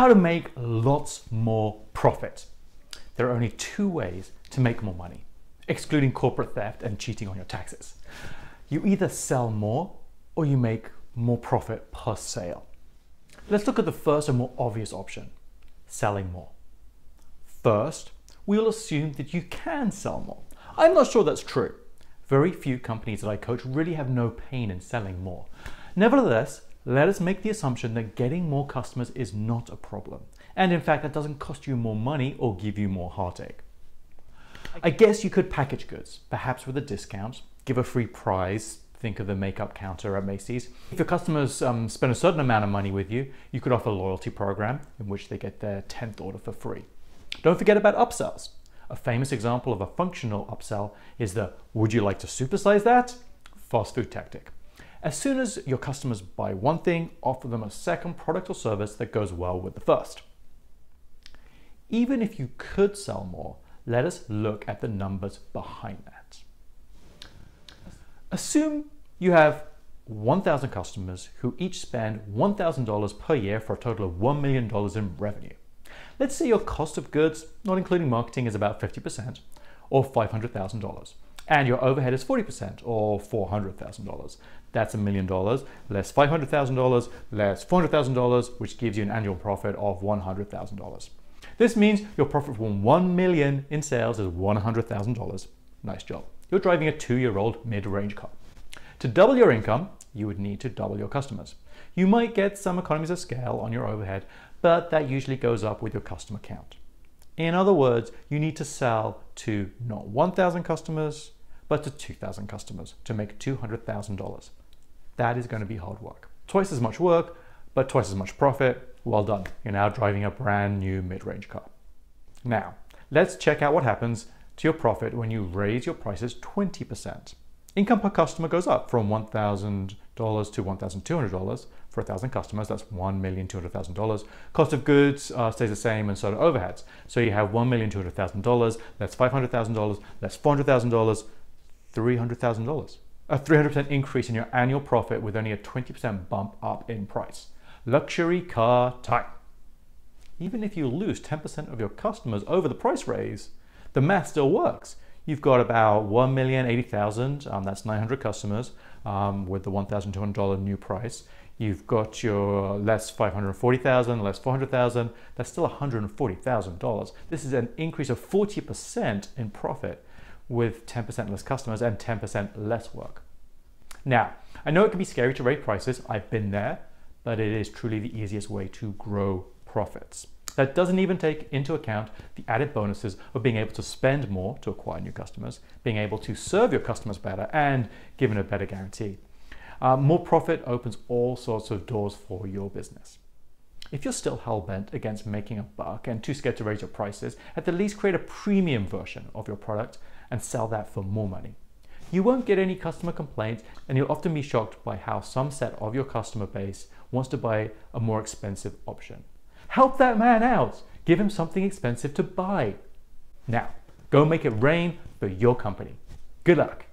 how to make lots more profit. There are only two ways to make more money, excluding corporate theft and cheating on your taxes. You either sell more or you make more profit per sale. Let's look at the first and more obvious option, selling more. First, we'll assume that you can sell more. I'm not sure that's true. Very few companies that I coach really have no pain in selling more. Nevertheless, let us make the assumption that getting more customers is not a problem. And in fact, that doesn't cost you more money or give you more heartache. I guess you could package goods, perhaps with a discount, give a free prize, think of the makeup counter at Macy's. If your customers spend a certain amount of money with you, you could offer a loyalty program in which they get their 10th order for free. Don't forget about upsells. A famous example of a functional upsell is the "would you like to supersize that?" fast food tactic. As soon as your customers buy one thing, offer them a second product or service that goes well with the first. Even if you could sell more, let us look at the numbers behind that. Assume you have 1,000 customers who each spend $1,000 per year for a total of $1 million in revenue. Let's say your cost of goods, not including marketing, is about 50% or $500,000, and your overhead is 40% or $400,000. That's $1 million less $500,000 less $400,000, which gives you an annual profit of $100,000. This means your profit from $1 million in sales is $100,000. Nice job. You're driving a 2-year-old mid-range car. To double your income, you would need to double your customers. You might get some economies of scale on your overhead, but that usually goes up with your customer count. In other words, you need to sell to not 1,000 customers, but to 2,000 customers to make $200,000. That is going to be hard work. Twice as much work, but twice as much profit. Well done. You're now driving a brand new mid-range car. Now, let's check out what happens to your profit when you raise your prices 20%. Income per customer goes up from $1,000 to $1,200 for 1,000 customers. That's $1,200,000. Cost of goods stays the same, and so do overheads. So you have $1,200,000. That's $500,000. That's $400,000. $300,000. A 300% increase in your annual profit with only a 20% bump up in price. Luxury car time. Even if you lose 10% of your customers over the price raise, the math still works. You've got about 1,080,000, that's 900 customers with the $1,200 new price. You've got your less 540,000, less 400,000, that's still $140,000. This is an increase of 40% in profit with 10% less customers and 10% less work. Now, I know it can be scary to raise prices, I've been there, but it is truly the easiest way to grow profits. That doesn't even take into account the added bonuses of being able to spend more to acquire new customers, being able to serve your customers better, and given a better guarantee. More profit opens all sorts of doors for your business. If you're still hell-bent against making a buck and too scared to raise your prices, at the least create a premium version of your product and sell that for more money. You won't get any customer complaints, and you'll often be shocked by how some set of your customer base wants to buy a more expensive option. Help that man out. Give him something expensive to buy. Now, go make it rain for your company. Good luck.